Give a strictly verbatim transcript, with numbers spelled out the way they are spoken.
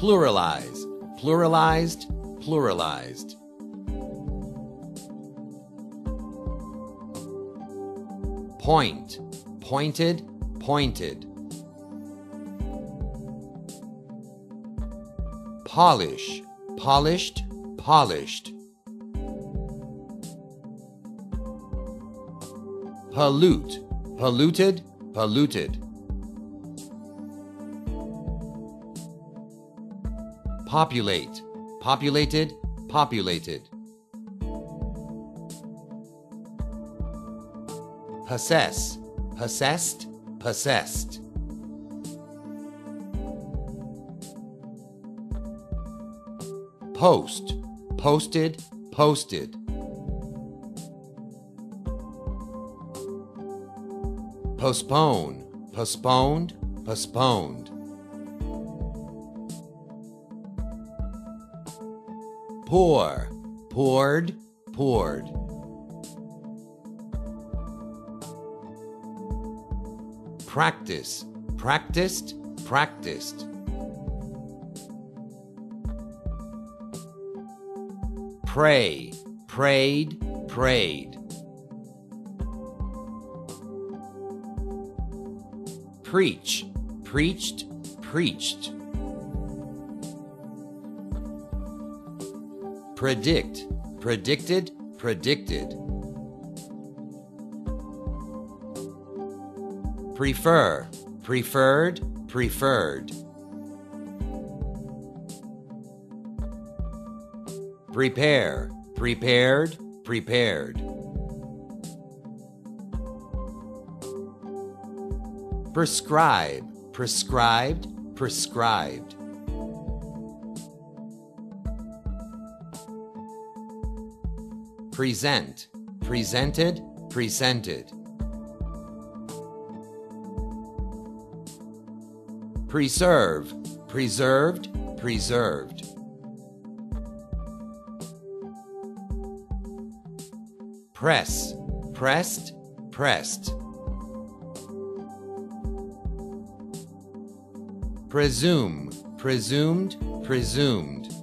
Pluralize, pluralized, pluralized. Point, pointed, pointed. Polish, polished, polished. Pollute, polluted, polluted. Populate, populated, populated. Possess, possessed, possessed. Post, posted, posted. Postpone, postponed, postponed. Pour, poured, poured. Practice, practiced, practiced. Pray, prayed, prayed. Preach, preached, preached. Predict, predicted, predicted. Prefer, preferred, preferred. Prepare, prepared, prepared. Prescribe, prescribed, prescribed. Present, presented, presented. Preserve, preserved, preserved. Press, pressed, pressed. Presume, presumed, presumed.